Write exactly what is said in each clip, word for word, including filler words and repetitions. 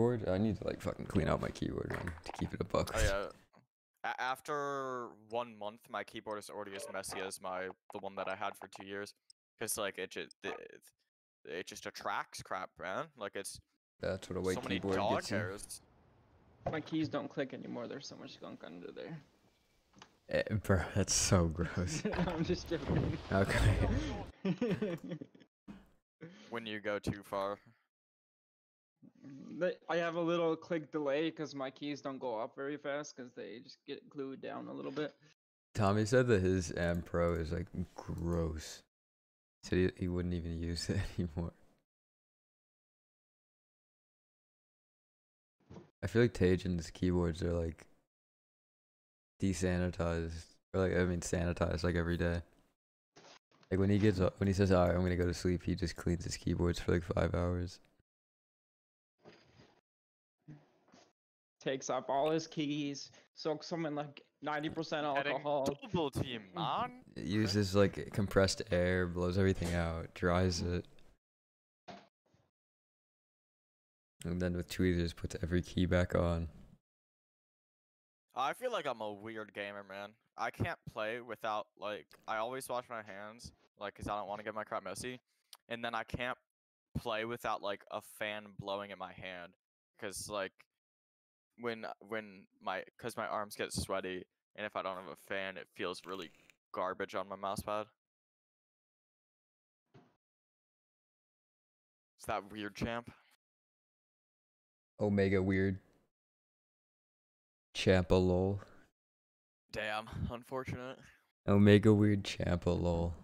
keyboard? I need to like fucking clean out my keyboard, man, to keep it a buck. Oh, yeah. After one month, my keyboard is already as messy as my the one that I had for two years, because like it just it, it just attracts crap, man. Like it's that's what a white so keyboard many dog hairs. My keys don't click anymore. There's so much gunk under there. Eh, bro, that's so gross. I'm just joking. Okay. When you go too far. I have a little click delay because my keys don't go up very fast because they just get glued down a little bit. Tommy said that his M Pro is like gross. So he, he wouldn't even use it anymore. I feel like Tajin's keyboards are like desanitized, or like I mean sanitized like every day. Like when he gets up, when he says, "All right, I'm gonna go to sleep," he just cleans his keyboards for like five hours. Takes up all his keys, soaks them in like ninety percent alcohol. Double team, man. It uses like compressed air, blows everything out, dries it. And then with tweezers, puts every key back on. I feel like I'm a weird gamer, man. I can't play without, like, I always wash my hands, like, because I don't want to get my crap messy. And then I can't play without, like, a fan blowing at my hand. Because, like, when, when my, because my arms get sweaty, and if I don't have a fan, it feels really garbage on my mouse pad. It's that weird champ. Omega weird. Champa lol. Damn, unfortunate. Omega weird Champa lol.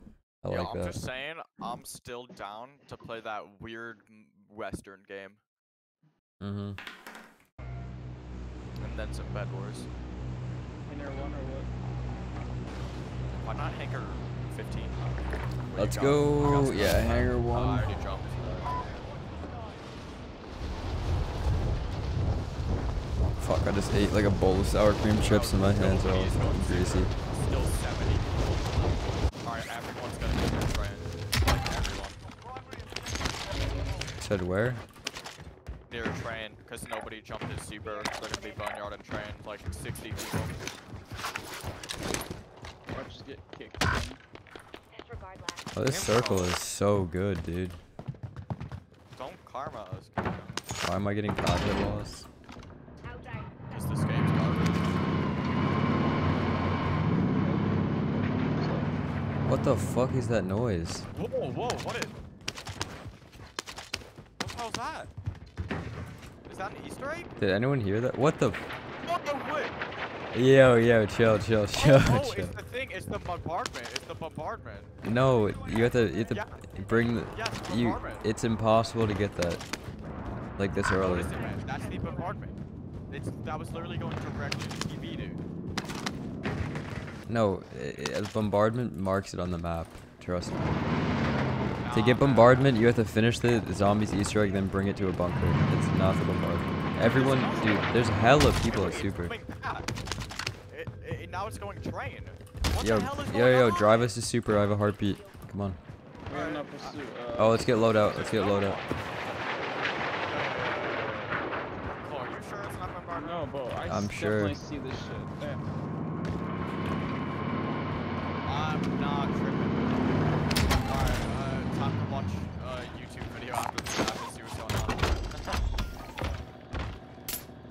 I Yo, like I'm that. I'm just saying, I'm still down to play that weird Western game. Mm hmm. And then some Bed Wars. Hangar one or what? Why not Hangar fifteen? Where Let's go. Yeah, Hangar one. Uh, I already jumped. Fuck, I just ate like a bowl of sour cream chips and my hands are all fucking greasy. Still seventy. Alright, everyone's gonna be there, Train. Like everyone. Said where? Near a train, because nobody jumped his super. They're gonna be Boneyard and Train, like sixty people. Watch us get kicked. Oh, this circle is so good, dude. Don't karma us. Why am I getting pocket loss? This game's garbage. What the fuck is that noise? Whoa, whoa, what is... What the hell's that? Is that an Easter egg? Did anyone hear that? What the... What? Yo, yo, chill, chill, chill, oh, no, chill. It's the thing, it's the bombardment, it's the bombardment. No, you have to, you have to yeah. bring the... Yeah, it's, you, it's impossible to get that. Like this early. It, man? That's the bombardment. It's, that was literally going directly to T V, dude. No, it, it, bombardment marks it on the map. Trust me. Nah, to get bombardment, man. You have to finish the zombies Easter egg, then bring it to a bunker. It's not the bombardment. Everyone, dude, there's hella people at Super. It, it, now it's going train. What yo, the hell is yo, yo, on? Drive us to Super. I have a heartbeat. Come on. Oh, let's get load out. Let's get load out. No, bro, I I'm sure. See this shit. I'm not tripping. Alright, uh, time to watch a uh, YouTube video after this and see what's going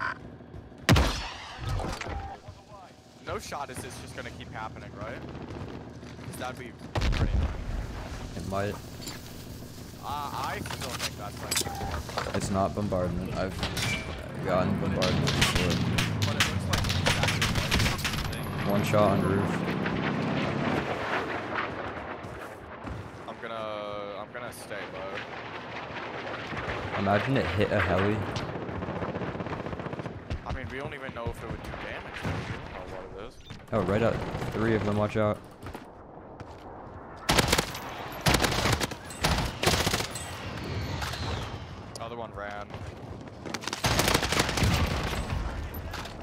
on. No shot is this just gonna keep happening, right? Because that'd be pretty annoying. It might. Uh, I still think that's like. It's not bombardment. I've. Gotten bombarded before. One shot on the roof. I'm gonna, I'm gonna stay low. Imagine it hit a heli. I mean, we don't even know if it would do damage. We don't know what it is. Oh, right up, three of them. Watch out. Other one ran.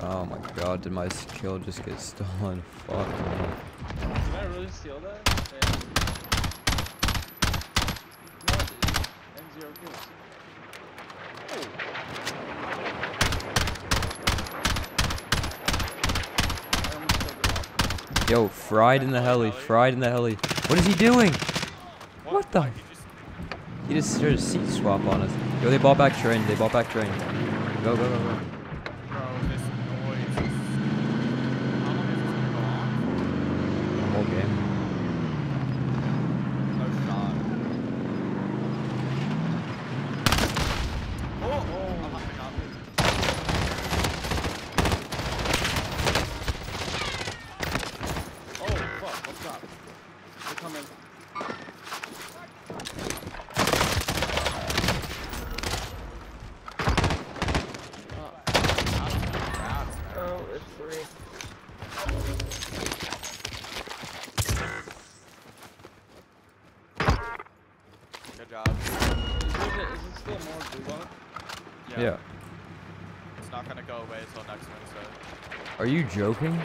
Oh my god, did my kill just get stolen? Fuck. Did I really steal that? Yeah. No, I didn't. M zero kills. Oh. Yo, fried in the heli, fried in the heli. What is he doing? What the? He just started a seat swap on us. Yo, they bought back train, they bought back train. Go, go, go, go. The whole game. Yeah. It's not gonna go away until next Wednesday. Are you joking?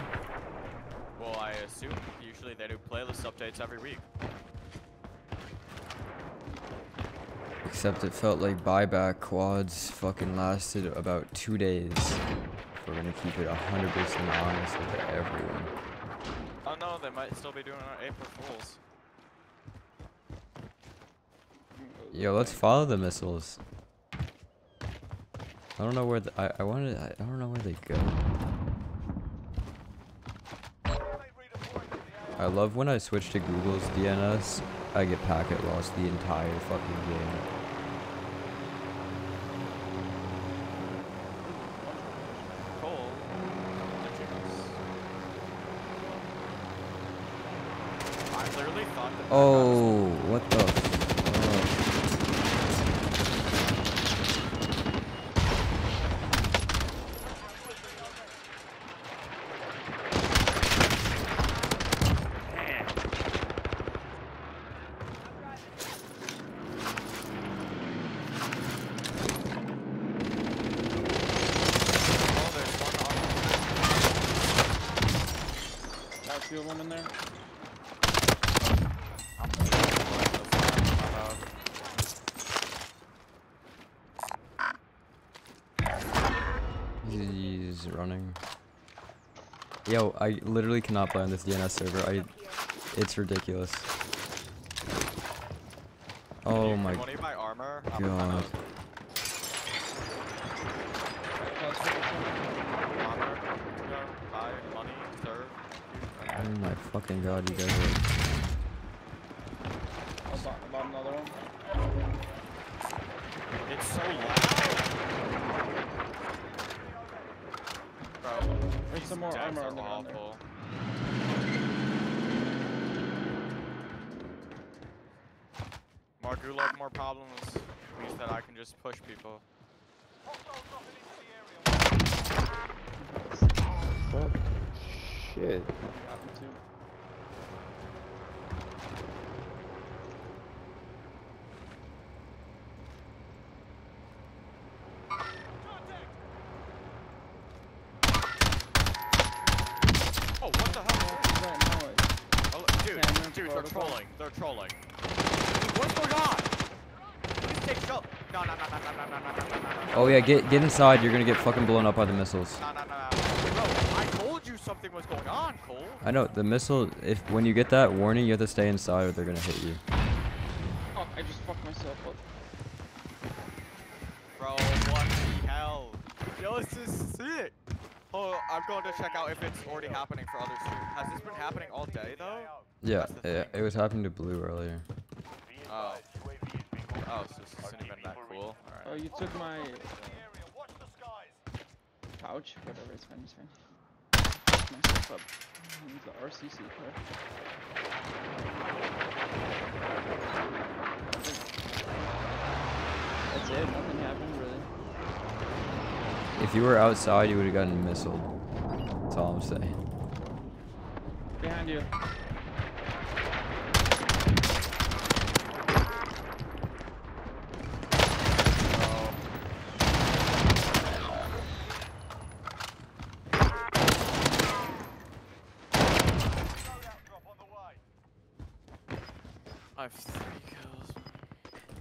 Well, I assume usually they do playlist updates every week. Except it felt like buyback quads fucking lasted about two days. We're gonna keep it one hundred percent honest with everyone. Oh no, they might still be doing our April Fools. Yo, let's follow the missiles. I don't know where the, I I wanted I don't know where they go. I love when I switch to Google's D N S, I get packet lost the entire fucking game. Oh, what the fuck? One in there. He's running. Yo, I literally cannot play on this D N S server. I, it's ridiculous. Oh my god. Oh my fucking god, you guys are... I'll buy another one. It's so loud! Bro, there's some more armor on the ground there. More gulag, more problems. It means that I can just push people. Fuck. Shit. Oh, what the hell? What is that noise? Oh, dude, yeah, dude, they're trolling. They're trolling. What's going on? Please take shelter. No, no, no, no, no, no, no, no, no, no. Oh yeah, get get inside. You're gonna get fucking blown up by the missiles. No, no, no, no. Bro, I told you something was going on, Cole. I know the missile. If when you get that warning, you have to stay inside, or they're gonna hit you. Fuck! I just fucked myself up. Bro, what the hell? Yo, this is sick. Oh, I'm going to check out if it's already happening for others too. Has this been happening all day though? Yeah, yeah, it was happening to Blue earlier. Oh. Oh, so this isn't even that cool. Right. Oh, you took my pouch, whatever, it's fine, it's fine. Myself up. I need the R C C car. That's it, nothing happened really. If you were outside, you would have gotten missiled. That's all I'm saying. Behind you.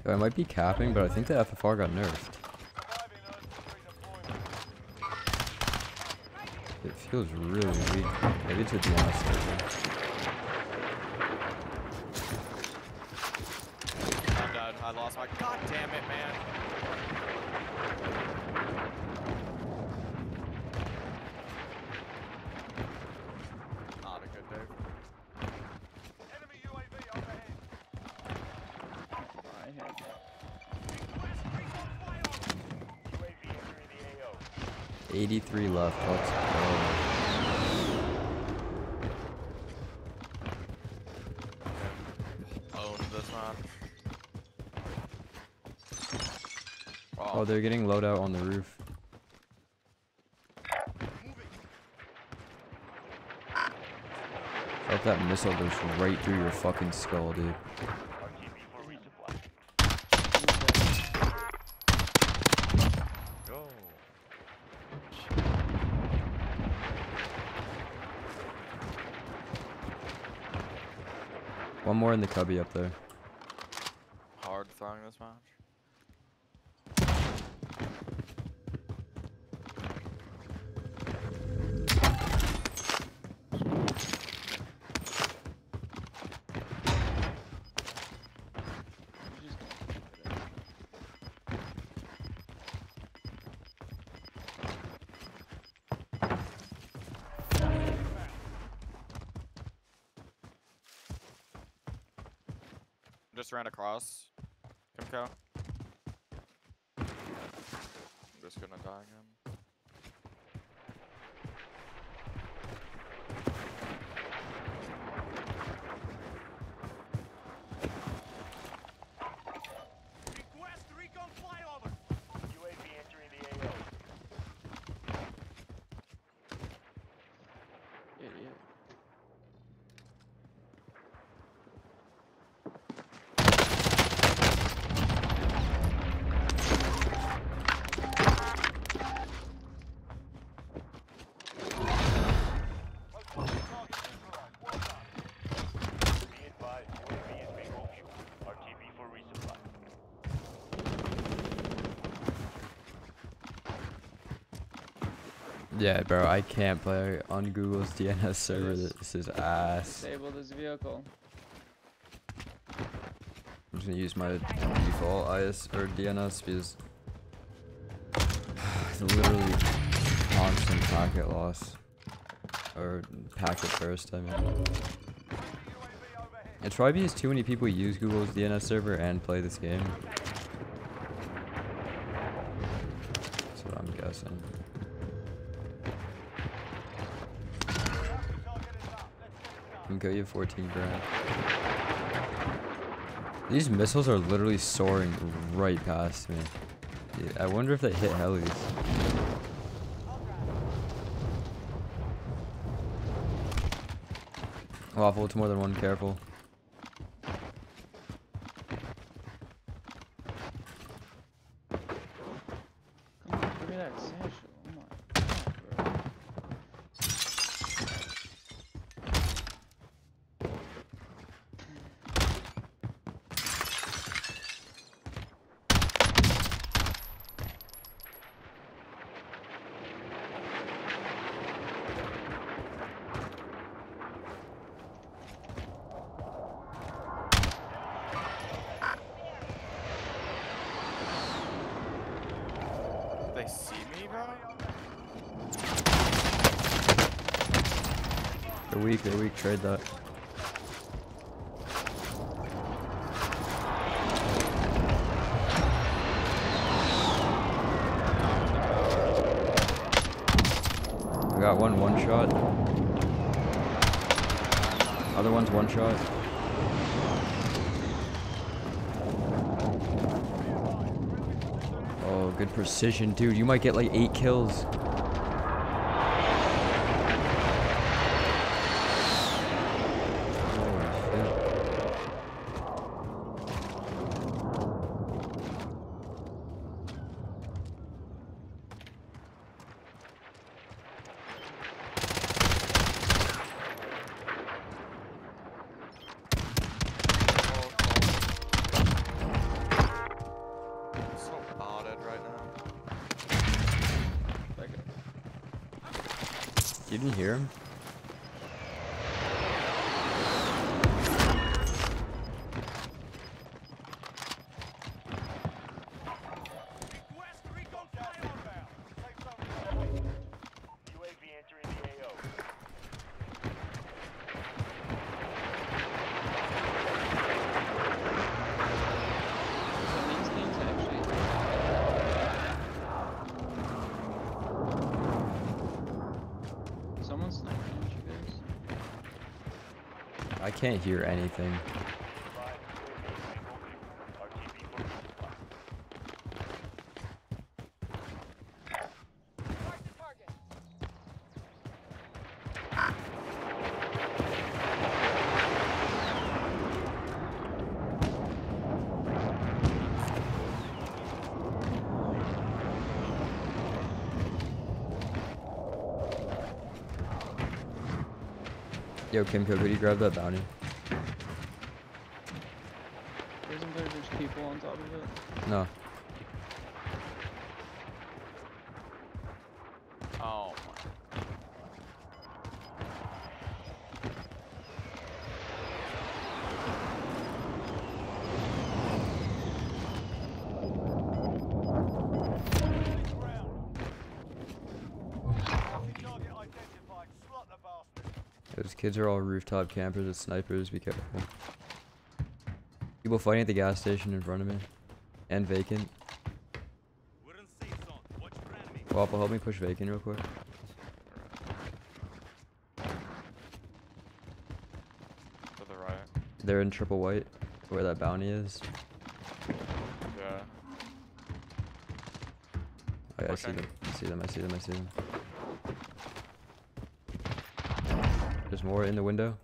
I might be capping, but I think the F F R got nerfed. It feels really weak. Maybe to the last. I'm done. I lost my. God damn it, man. Not a good day. Enemy U A V overhead. I had eighty-three left. Let's go. Oh, this one. Oh. Oh, they're getting loadout on the roof. I hope that missile goes right through your fucking skull, dude. One more in the cubby up there. Hard throwing this match. Just ran across. Kimco. I'm just gonna die again. Request recon flyover. U A V entering the A O. Yeah, yeah. Yeah, bro, I can't play on Google's D N S server. This is ass. Disable this vehicle. I'm just gonna use my default I S or D N S because it's literally constant packet loss or packet burst. I mean, it's probably because too many people use Google's D N S server and play this game. That's what I'm guessing. You can go, you have fourteen grand. These missiles are literally soaring right past me. Dude, I wonder if they hit helis. Waffle, it's more than one, careful. They see me, bro? They're weak, they're weak, trade that. I got one one shot. Other one's one shot. Good precision, dude. You might get like eight kills. Right now. Like You didn't hear him. I can't hear anything. Yo, Kimco, could you grab that bounty? Isn't there just people on top of it? No. Oh my. Those kids are all rooftop campers with snipers, be careful. People fighting at the gas station in front of me. And vacant. Wappa, help me push vacant real quick. To the right. They're in triple white, where that bounty is. Yeah. Oh, yeah, okay. I see them, I see them, I see them, I see them. There's more in the window.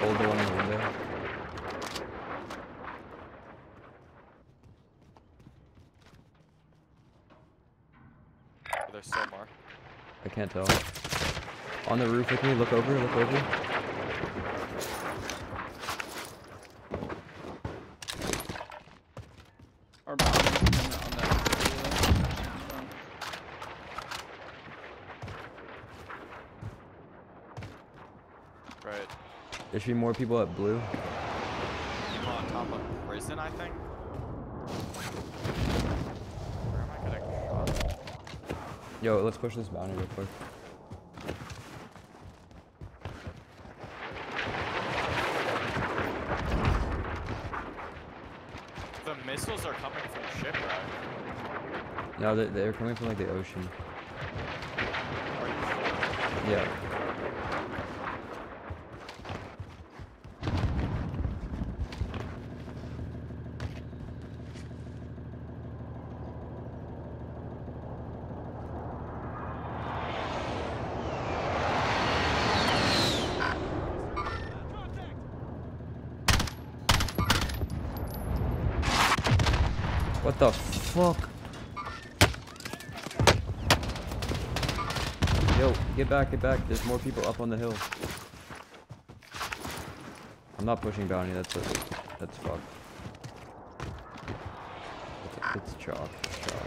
Hold the one in the window. There's still more. I can't tell. On the roof with me. Look over. Look over. Our Right. There should be more people at blue. People on top of prison, I think. Where am I getting shot? Yo, let's push this bounty real quick. The missiles are coming from ship, right? No, they're, they're coming from like the ocean. Are you sure? Yeah. What the fuck? Yo, get back, get back. There's more people up on the hill. I'm not pushing bounty, that's a, that's fucked. It's, it's chalk, chalk.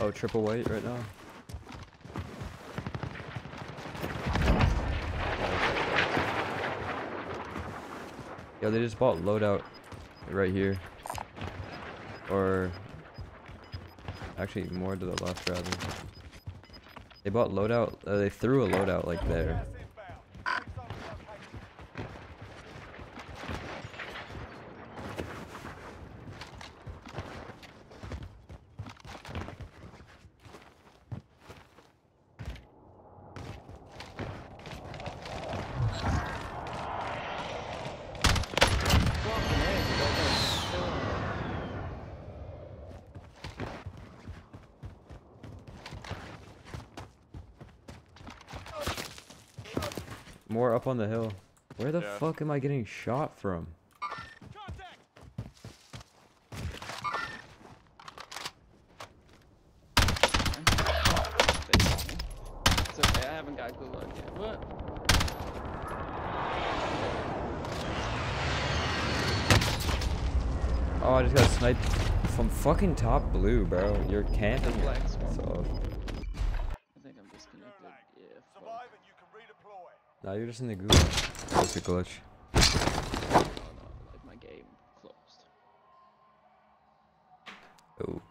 Oh, triple white right now. Yo, they just bought loadout right here. Or actually more to the left rather. They bought loadout, uh, they threw a loadout like there. More up on the hill. Where the yeah. fuck am I getting shot from? Contact. It's okay. haven't got glue on yet. What? Oh, I just got sniped from fucking top blue, bro. You're camping. So I think I'm disconnected. Yeah. Survive and you can redeploy. Nah, you're just in the glitch. That's a glitch. Oh, no. Like my game closed. Oh.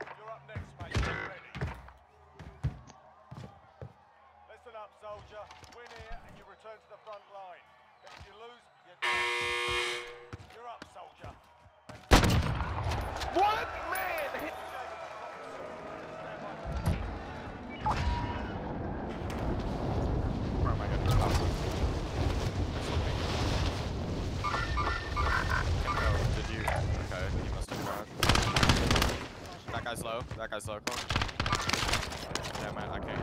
You're up next, mate. Get ready. Listen up, soldier. Win here and you return to the front line. If you lose, you're, you're up, soldier. What? Man! Where am I going to oh, did you? Okay, you must have crashed. That guy's low. That guy's low. Yeah, man, I can't.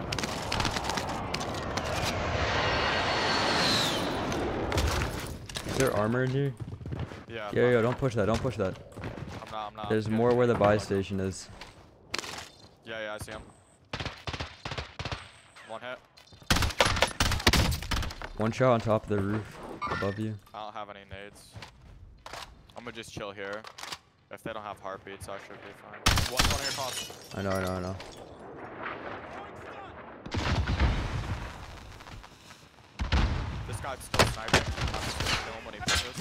Is there armor in here? Yeah. Yo, yo, don't push that. Don't push that. I'm not, I'm not. There's more where the buy station is. Yeah, yeah, I see him. One hit. One shot on top of the roof above you. I don't have any nades. I'm gonna just chill here. If they don't have heartbeats, I should be fine. What's one of your pops? I know, I know, I know. This guy's still sniping. I'm just gonna kill him when he pushes.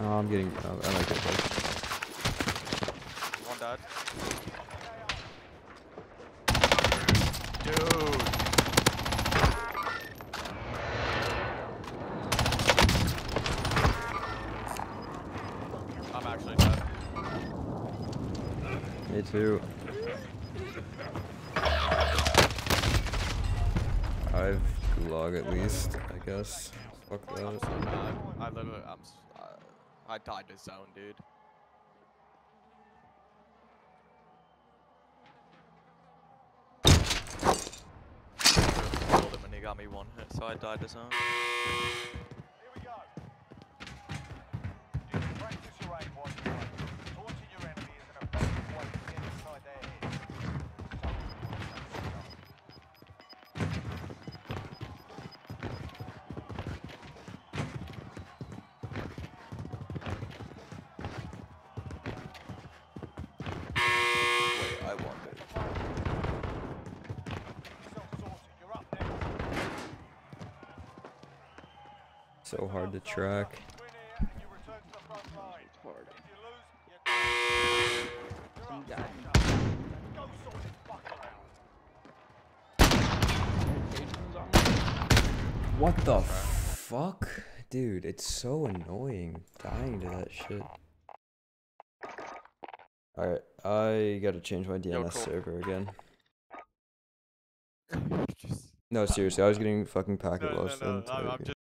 Oh, I'm getting. Oh, I like it. One dead. Dude. I'm actually dead. Me too. I've. Log at least, I guess. Fuck that. I'm so bad. I literally, I'm, uh, I died to zone, dude. I killed him and he got me one hit, so I died to zone. Here we go. You can practice your aim one time. Torching your enemy is an effective way to get inside their head. So hard to track. What the fuck? Dude, it's so annoying dying to that shit. Alright, I gotta change my D N S server again. No, seriously, I was getting fucking packet lost.